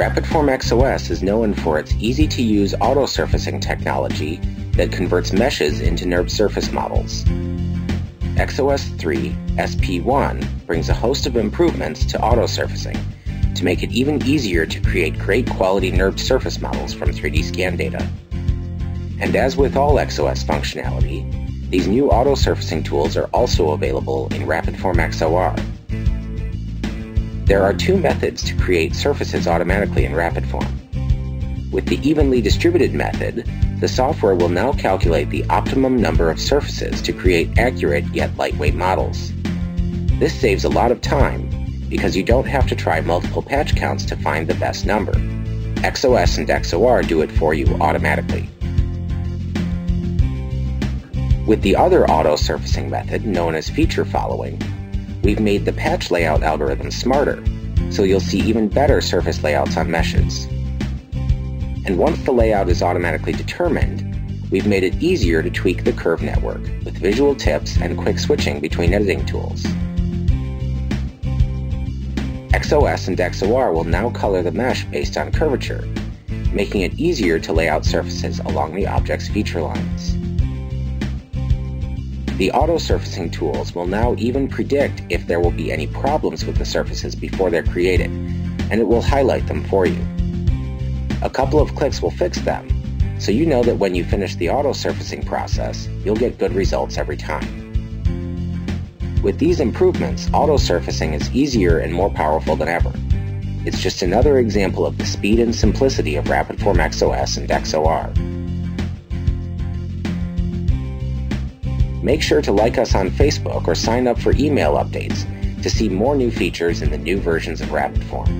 RapidForm XOS is known for its easy-to-use auto-surfacing technology that converts meshes into NURB surface models. XOS3 SP1 brings a host of improvements to auto-surfacing to make it even easier to create great-quality NURB surface models from 3D scan data. And as with all XOS functionality, these new auto-surfacing tools are also available in RapidForm XOR. There are two methods to create surfaces automatically in RapidForm. With the evenly distributed method, the software will now calculate the optimum number of surfaces to create accurate yet lightweight models. This saves a lot of time because you don't have to try multiple patch counts to find the best number. XOS and XOR do it for you automatically. With the other auto-surfacing method, known as feature following, we've made the patch layout algorithm smarter, so you'll see even better surface layouts on meshes. And once the layout is automatically determined, we've made it easier to tweak the curve network with visual tips and quick switching between editing tools. XOS and XOR will now color the mesh based on curvature, making it easier to lay out surfaces along the object's feature lines. The auto-surfacing tools will now even predict if there will be any problems with the surfaces before they're created, and it will highlight them for you. A couple of clicks will fix them, so you know that when you finish the auto-surfacing process, you'll get good results every time. With these improvements, auto-surfacing is easier and more powerful than ever. It's just another example of the speed and simplicity of RapidForm XOS and XOR. Make sure to like us on Facebook or sign up for email updates to see more new features in the new versions of RapidForm.